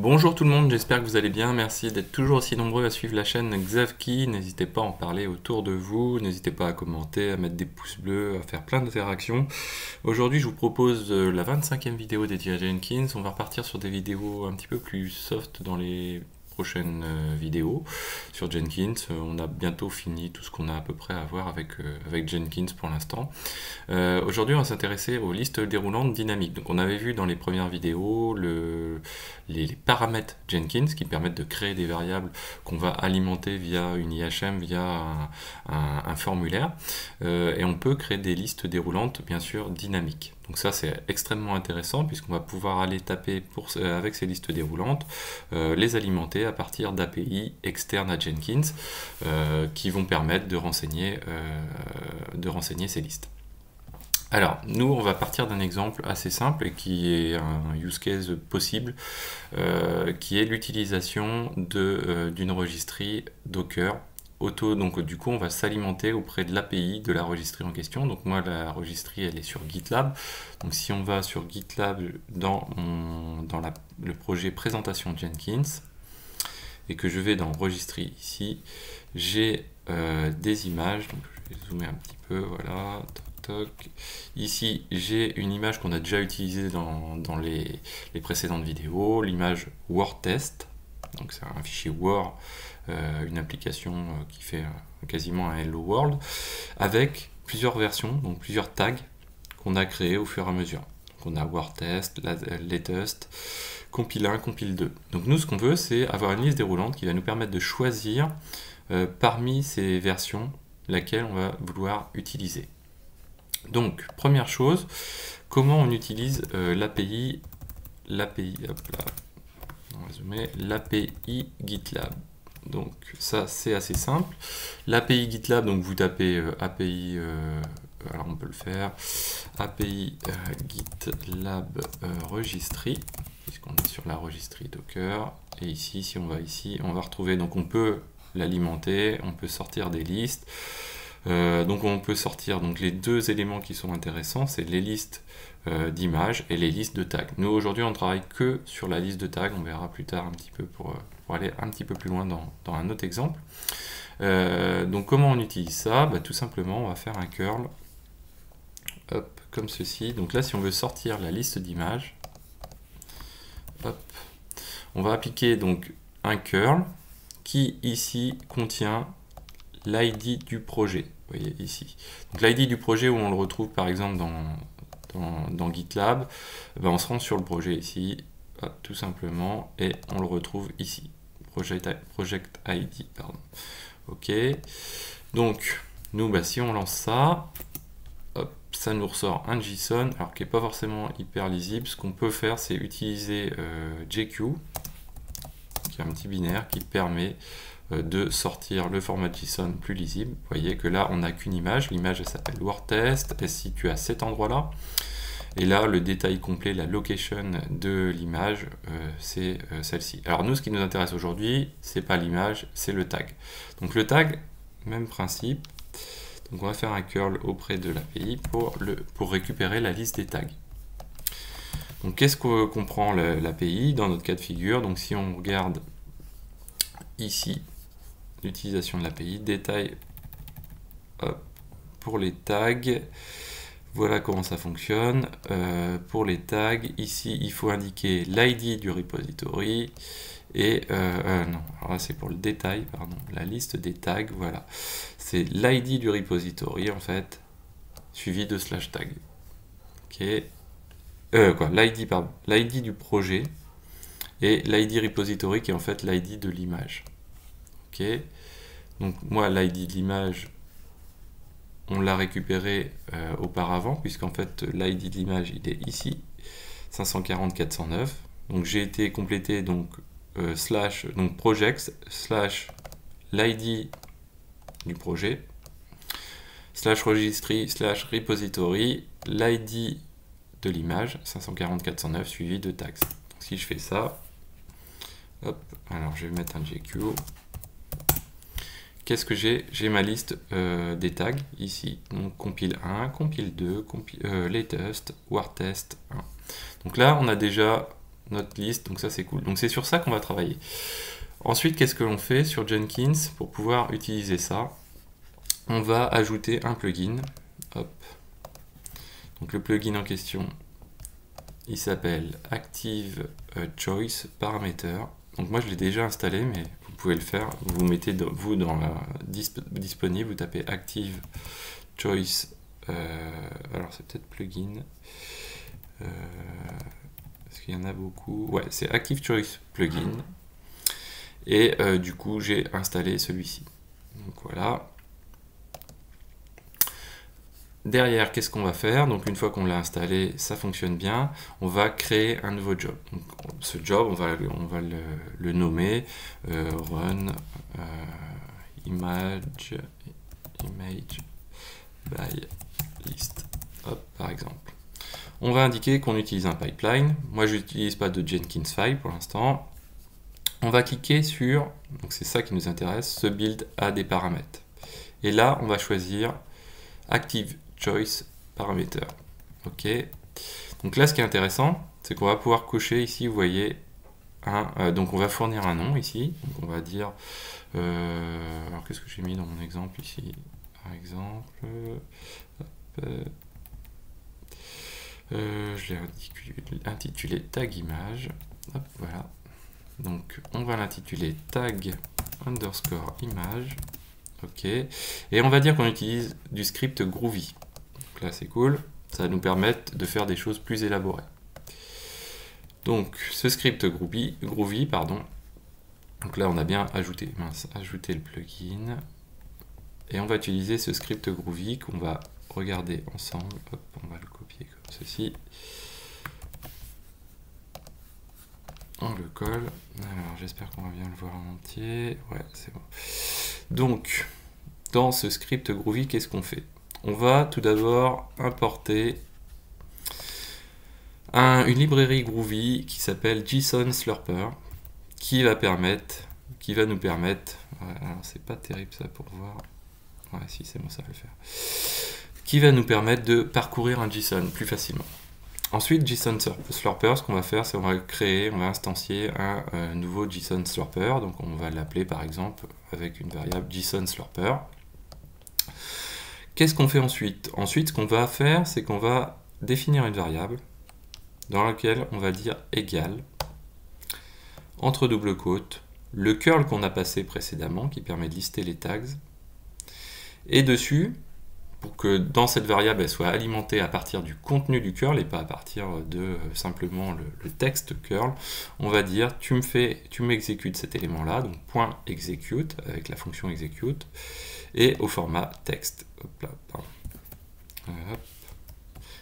Bonjour tout le monde, j'espère que vous allez bien, merci d'être toujours aussi nombreux à suivre la chaîne Xavki, n'hésitez pas à en parler autour de vous, n'hésitez pas à commenter, à mettre des pouces bleus, à faire plein d'interactions. Aujourd'hui je vous propose la 25e vidéo dédiée à Jenkins, on va repartir sur des vidéos un petit peu plus soft dans les prochaines vidéos sur Jenkins. On a bientôt fini tout ce qu'on a à peu près à voir avec Jenkins pour l'instant. Aujourd'hui on va s'intéresser aux listes déroulantes dynamiques. Donc on avait vu dans les premières vidéos les paramètres Jenkins qui permettent de créer des variables qu'on va alimenter via une IHM, via un formulaire, et on peut créer des listes déroulantes bien sûr dynamiques. Donc ça c'est extrêmement intéressant puisqu'on va pouvoir aller taper avec ces listes déroulantes, les alimenter à partir d'API externes à Jenkins qui vont permettre de renseigner ces listes. Alors, nous, on va partir d'un exemple assez simple et qui est un use case possible, qui est l'utilisation d'une registrie Docker auto. Donc du coup on va s'alimenter auprès de l'API de la registrie en question. Donc moi la registrie elle est sur GitLab, donc si on va sur GitLab dans le projet présentation Jenkins et que je vais dans registrie ici, j'ai des images, donc je vais zoomer un petit peu, voilà, toc toc, ici j'ai une image qu'on a déjà utilisée dans les précédentes vidéos, l'image Word Test, donc c'est un fichier Word, une application qui fait quasiment un Hello World avec plusieurs versions, donc plusieurs tags qu'on a créés au fur et à mesure. Donc on a Word Test, Latest, Compile 1, Compile 2. Donc nous ce qu'on veut c'est avoir une liste déroulante qui va nous permettre de choisir parmi ces versions laquelle on va vouloir utiliser. Donc première chose, comment on utilise l'API, on va zoomer, l'API GitLab. Donc ça c'est assez simple. L'API GitLab, donc vous tapez API, alors on peut le faire, API GitLab registry, puisqu'on est sur la registrie Docker. Et ici, si on va ici, on va retrouver, donc on peut l'alimenter, on peut sortir des listes. Donc on peut sortir donc, les deux éléments qui sont intéressants, c'est les listes d'images et les listes de tags. Nous aujourd'hui on travaille que sur la liste de tags, on verra plus tard un petit peu pour aller un petit peu plus loin dans un autre exemple. Donc comment on utilise ça? Bah, tout simplement on va faire un curl, hop, comme ceci. Donc là si on veut sortir la liste d'images, on va appliquer donc un curl qui ici contient l'ID du projet, vous voyez ici. Donc l'ID du projet où on le retrouve par exemple dans GitLab, ben on se rend sur le projet ici, hop, tout simplement, et on le retrouve ici. Project ID, pardon. Ok. Donc nous, ben, si on lance ça, hop, ça nous ressort un JSON, alors qui n'est pas forcément hyper lisible. Ce qu'on peut faire, c'est utiliser JQ, qui est un petit binaire qui permet de sortir le format JSON plus lisible. Vous voyez que là on n'a qu'une image, l'image elle s'appelle Word Test, elle se situe à cet endroit là, et là le détail complet, la location de l'image, c'est celle-ci. Alors nous ce qui nous intéresse aujourd'hui c'est pas l'image, c'est le tag. Donc le tag, même principe, donc on va faire un curl auprès de l'API pour récupérer la liste des tags. Donc qu'est-ce que comprend l'API dans notre cas de figure? Donc si on regarde ici l'utilisation de l'API, détail, hop, pour les tags, voilà comment ça fonctionne. Pour les tags, ici il faut indiquer l'ID du repository et non, alors là c'est pour le détail, pardon, la liste des tags, voilà, c'est l'ID du repository en fait, suivi de slash tag. Ok, l'ID, pardon, l'ID du projet et l'ID repository qui est en fait l'ID de l'image. Ok, donc moi l'ID de l'image on l'a récupéré auparavant, puisqu'en fait l'ID de l'image il est ici 540 409, donc j'ai été complété donc slash, donc project slash l'ID du projet slash registry slash repository l'ID de l'image 540 409 suivi de tags. Donc si je fais ça, hop, alors je vais mettre un JQ. Qu'est-ce que j'ai? J'ai ma liste des tags ici. Donc compile 1, compile 2, latest, word test 1. Donc là, on a déjà notre liste, donc ça c'est cool. Donc c'est sur ça qu'on va travailler. Ensuite, qu'est-ce que l'on fait sur Jenkins pour pouvoir utiliser ça? On va ajouter un plugin. Hop. Donc le plugin en question, il s'appelle Active Choice Parameter. Donc moi je l'ai déjà installé, mais vous pouvez le faire. Vous mettez vous dans la disponible, vous tapez Active Choice. Alors c'est peut-être plugin. Parce qu'il y en a beaucoup. Ouais, c'est Active Choice Plugin. Et du coup, j'ai installé celui-ci. Donc voilà. Derrière, qu'est-ce qu'on va faire? Donc une fois qu'on l'a installé, ça fonctionne bien. On va créer un nouveau job. Donc, ce job, on va le nommer run image by list. Hop, par exemple. On va indiquer qu'on utilise un pipeline. Moi, je n'utilise pas de Jenkinsfile pour l'instant. On va cliquer sur, donc c'est ça qui nous intéresse, ce build a des paramètres. Et là, on va choisir Active Choice Parameter. Ok. Donc là, ce qui est intéressant, c'est qu'on va pouvoir cocher ici, vous voyez, donc on va fournir un nom ici. Donc on va dire, alors qu'est-ce que j'ai mis dans mon exemple ici? Par exemple, hop, je l'ai intitulé tag image. Hop, voilà. Donc on va l'intituler tag underscore image. Ok. Et on va dire qu'on utilise du script Groovy. Donc là c'est cool. Ça va nous permettre de faire des choses plus élaborées. Donc ce script Groovy pardon. Donc là on a bien ajouté. Mince, ajouter le plugin. Et on va utiliser ce script Groovy qu'on va regarder ensemble. Hop, on va le copier comme ceci. On le colle. Alors j'espère qu'on va bien le voir en entier. Ouais, c'est bon. Donc dans ce script Groovy, qu'est-ce qu'on fait? On va tout d'abord importer une librairie Groovy qui s'appelle JSON Slurper, qui va nous permettre. Alors c'est pas terrible ça pour voir. Ouais, si c'est bon, ça va le faire. Qui va nous permettre de parcourir un JSON plus facilement. Ensuite, JSON Slurper, ce qu'on va faire, c'est qu'on va créer, on va instancier un nouveau JSON Slurper. Donc on va l'appeler par exemple avec une variable JSON Slurper. Qu'est-ce qu'on fait ensuite? Ensuite, ce qu'on va faire, c'est qu'on va définir une variable dans laquelle on va dire égal, entre double côtes, le curl qu'on a passé précédemment, qui permet de lister les tags. Et dessus, pour que dans cette variable elle soit alimentée à partir du contenu du curl et pas à partir de simplement le texte curl, on va dire tu m'exécutes cet élément là, donc .execute avec la fonction execute et au format texte. Hop là, pardon. Hop.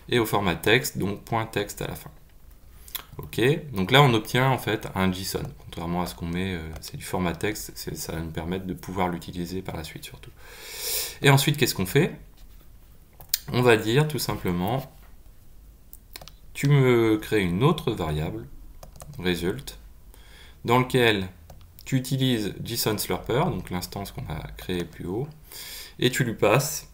Et au format texte, donc .text à la fin. Ok, donc là on obtient en fait un JSON, contrairement à ce qu'on met, c'est du format texte, ça va nous permettre de pouvoir l'utiliser par la suite surtout. Et ensuite qu'est-ce qu'on fait? On va dire tout simplement, tu me crées une autre variable, result, dans lequel tu utilises JSON Slurper, donc l'instance qu'on a créée plus haut, et tu lui passes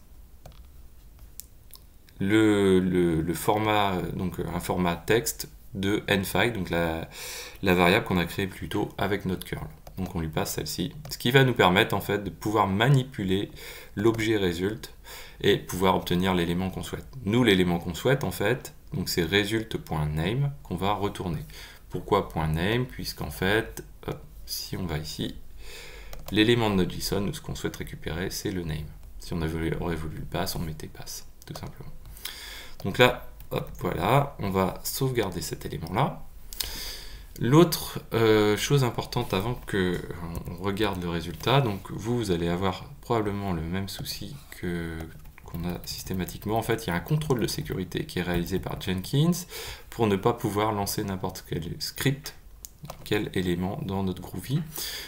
le format, donc un format texte de nfile, donc la variable qu'on a créée plus tôt avec notre curl. Donc on lui passe celle-ci, ce qui va nous permettre en fait de pouvoir manipuler l'objet result et pouvoir obtenir l'élément qu'on souhaite. Nous, l'élément qu'on souhaite en fait, donc c'est result.name qu'on va retourner. Pourquoi .name? Puisqu'en fait, hop, si on va ici, l'élément de notre JSON, ce qu'on souhaite récupérer, c'est le name. Si on aurait voulu le pass, on mettait pass, tout simplement. Donc là, hop, voilà, on va sauvegarder cet élément-là. L'autre chose importante avant qu'on regarde le résultat, donc vous allez avoir probablement le même souci qu'on a systématiquement. En fait, il y a un contrôle de sécurité qui est réalisé par Jenkins pour ne pas pouvoir lancer n'importe quel script, quel élément dans notre Groovy.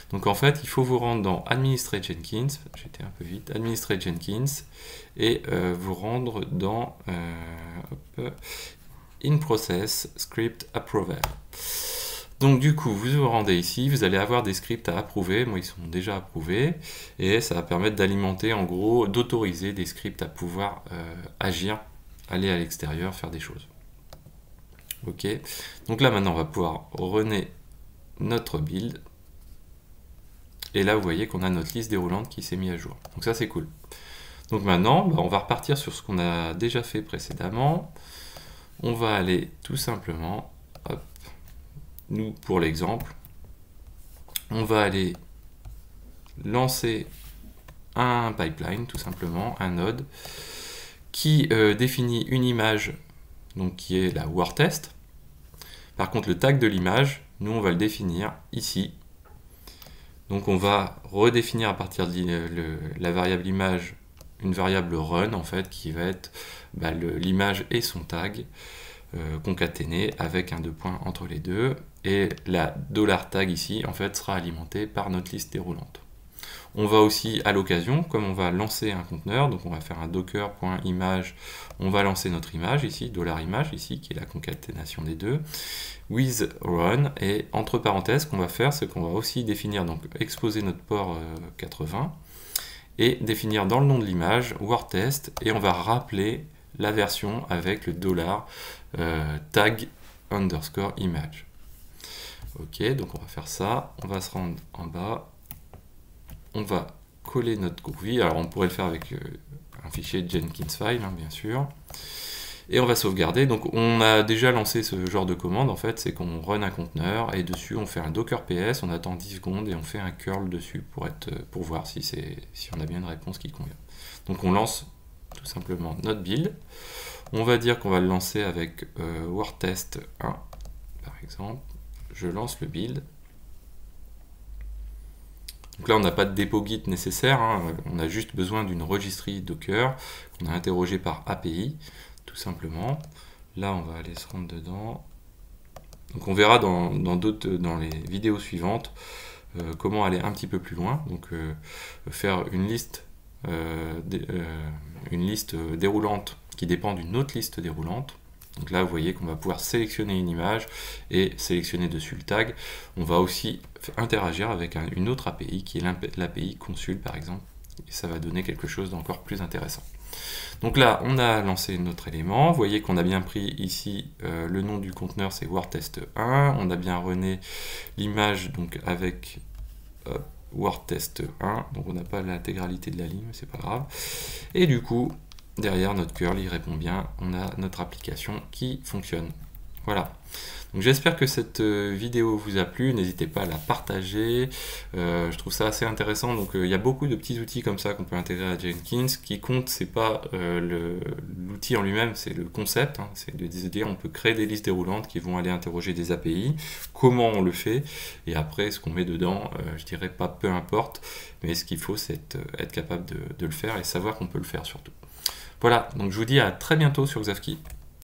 Donc en fait, il faut vous rendre dans Administrer Jenkins, j'étais un peu vite, Administrer Jenkins, et vous rendre dans In Process Script Approver. Donc du coup, vous vous rendez ici, vous allez avoir des scripts à approuver, moi ils sont déjà approuvés, et ça va permettre d'alimenter, en gros, d'autoriser des scripts à pouvoir agir, aller à l'extérieur, faire des choses. OK. Donc là, maintenant, on va pouvoir runner notre build. Et là, vous voyez qu'on a notre liste déroulante qui s'est mise à jour. Donc ça, c'est cool. Donc maintenant, on va repartir sur ce qu'on a déjà fait précédemment. On va aller tout simplement, hop, nous, pour l'exemple, on va aller lancer un pipeline, tout simplement, un node, qui définit une image, donc qui est la war test. Par contre, le tag de l'image, nous, on va le définir ici. Donc, on va redéfinir à partir de la variable image une variable run, en fait, qui va être l'image et son tag concaténé avec un 2 points entre les deux. Et la $tag ici, en fait, sera alimentée par notre liste déroulante. On va aussi, à l'occasion, comme on va lancer un conteneur, donc on va faire un docker.image, on va lancer notre image ici, $image ici, qui est la concaténation des deux, with run, et entre parenthèses, qu'on va faire, c'est qu'on va aussi définir, donc exposer notre port 80, et définir dans le nom de l'image, war test, et on va rappeler la version avec le $tag underscore image. OK, donc on va faire ça, on va se rendre en bas, on va coller notre Groovy. Alors on pourrait le faire avec un fichier Jenkinsfile, hein, bien sûr. Et on va sauvegarder. Donc on a déjà lancé ce genre de commande, en fait, c'est qu'on run un conteneur et dessus on fait un docker ps, on attend 10 secondes et on fait un curl dessus pour voir si on a bien une réponse qui convient. Donc on lance tout simplement notre build. On va dire qu'on va le lancer avec war test 1, par exemple. Je lance le build. Donc là, on n'a pas de dépôt Git nécessaire, hein. On a juste besoin d'une registrie Docker qu'on a interrogée par API, tout simplement. Là, on va aller se rendre dedans. Donc on verra dans les vidéos suivantes comment aller un petit peu plus loin. Donc faire une liste déroulante qui dépend d'une autre liste déroulante. Donc là, vous voyez qu'on va pouvoir sélectionner une image et sélectionner dessus le tag. On va aussi interagir avec une autre API qui est l'API Consul, par exemple. Et ça va donner quelque chose d'encore plus intéressant. Donc là, on a lancé notre élément. Vous voyez qu'on a bien pris ici le nom du conteneur, c'est WarTest1. On a bien runné l'image donc avec WarTest1. Donc on n'a pas l'intégralité de la ligne, mais c'est pas grave. Et du coup, derrière notre curl, il répond bien, on a notre application qui fonctionne. Voilà. Donc j'espère que cette vidéo vous a plu, n'hésitez pas à la partager, je trouve ça assez intéressant. Donc il y a beaucoup de petits outils comme ça qu'on peut intégrer à Jenkins. Ce qui compte, c'est pas l'outil en lui-même, c'est le concept, hein. C'est de dire on peut créer des listes déroulantes qui vont aller interroger des API, comment on le fait, et après ce qu'on met dedans, je dirais pas peu importe, mais ce qu'il faut c'est être capable de le faire et savoir qu'on peut le faire surtout. Voilà, donc je vous dis à très bientôt sur Xavki.